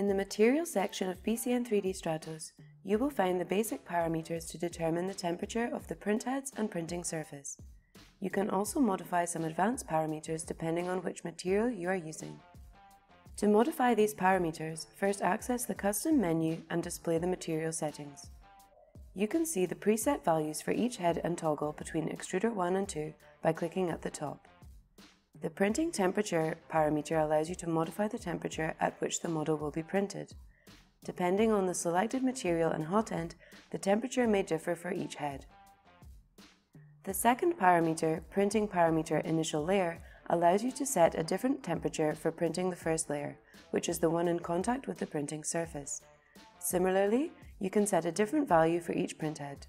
In the Materials section of BCN3D Stratos, you will find the basic parameters to determine the temperature of the printheads and printing surface. You can also modify some advanced parameters depending on which material you are using. To modify these parameters, first access the custom menu and display the material settings. You can see the preset values for each head and toggle between extruder 1 and 2 by clicking at the top. The printing temperature parameter allows you to modify the temperature at which the model will be printed. Depending on the selected material and hot end, the temperature may differ for each head. The second parameter, Printing Parameter Initial Layer, allows you to set a different temperature for printing the first layer, which is the one in contact with the printing surface. Similarly, you can set a different value for each printhead.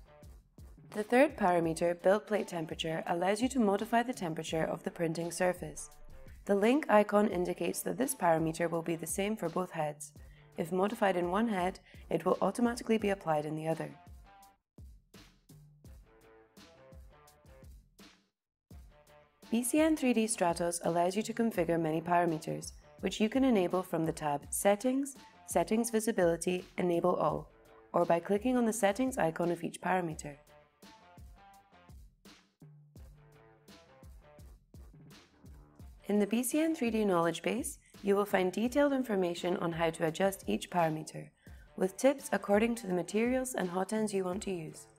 The third parameter, Build Plate Temperature, allows you to modify the temperature of the printing surface. The link icon indicates that this parameter will be the same for both heads. If modified in one head, it will automatically be applied in the other. BCN3D Stratos allows you to configure many parameters, which you can enable from the tab Settings, Settings Visibility, Enable All, or by clicking on the settings icon of each parameter. In the BCN3D knowledge base, you will find detailed information on how to adjust each parameter, with tips according to the materials and hotends you want to use.